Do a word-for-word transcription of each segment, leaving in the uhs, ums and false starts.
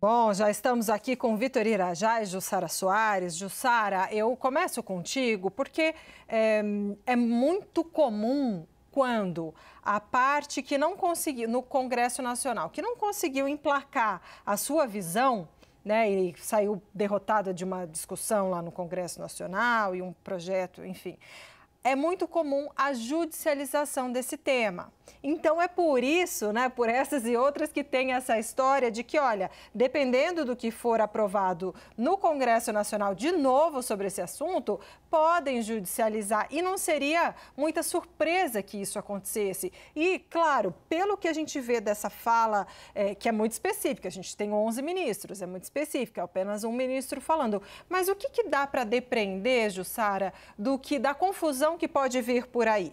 Bom, já estamos aqui com Vitor Irajá e Jussara Soares. Jussara, eu começo contigo porque é, é muito comum quando a parte que não conseguiu, no Congresso Nacional, que não conseguiu emplacar a sua visão, né, e saiu derrotada de uma discussão lá no Congresso Nacional e um projeto, enfim... É muito comum a judicialização desse tema. Então, é por isso, né, por essas e outras que tem essa história de que, olha, dependendo do que for aprovado no Congresso Nacional de novo sobre esse assunto, podem judicializar. E não seria muita surpresa que isso acontecesse. E, claro, pelo que a gente vê dessa fala, é, que é muito específica, a gente tem onze ministros, é muito específica, é apenas um ministro falando. Mas o que, que dá para depreender, Jussara, do que da confusão que pode vir por aí?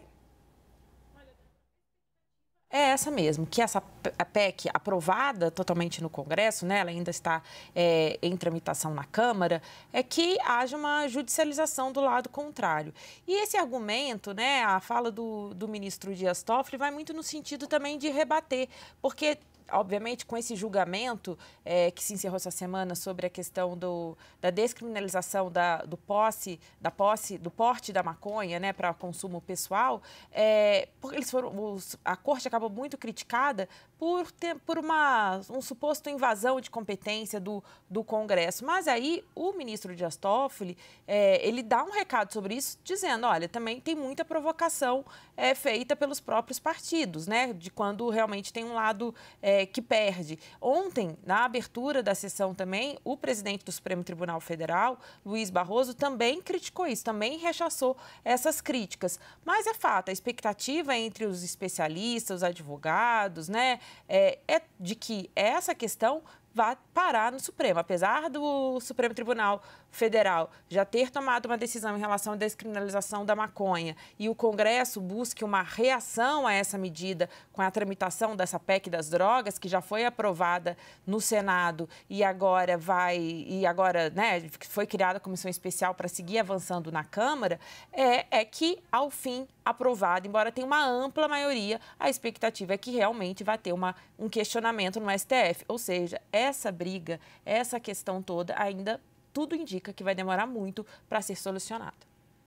É essa mesmo, que essa a P E C aprovada totalmente no Congresso, né, ela ainda está é, em tramitação na Câmara, é que haja uma judicialização do lado contrário. E esse argumento, né, a fala do, do ministro Dias Toffoli vai muito no sentido também de rebater, porque... Obviamente, com esse julgamento é, que se encerrou essa semana sobre a questão do, da descriminalização da, do, posse, da posse, do porte da maconha, né, para consumo pessoal, é, porque eles foram, os, a corte acabou muito criticada por, ter, por uma um suposto invasão de competência do, do Congresso. Mas aí o ministro Dias Toffoli, é, ele dá um recado sobre isso, dizendo, olha, também tem muita provocação é, feita pelos próprios partidos, né, de quando realmente tem um lado... É, que perde. Ontem, na abertura da sessão também, o presidente do Supremo Tribunal Federal, Luiz Barroso, também criticou isso, também rechaçou essas críticas. Mas é fato, a expectativa entre os especialistas, os advogados, né, é, é de que essa questão vai parar no Supremo. Apesar do Supremo Tribunal Federal já ter tomado uma decisão em relação à descriminalização da maconha e o Congresso busque uma reação a essa medida com a tramitação dessa P E C das drogas, que já foi aprovada no Senado e agora vai e agora, né, foi criada a comissão especial para seguir avançando na Câmara, é, é que, ao fim, aprovada, embora tenha uma ampla maioria, a expectativa é que realmente vai ter uma, um questionamento no S T F, ou seja, é essa briga, essa questão toda, ainda tudo indica que vai demorar muito para ser solucionada.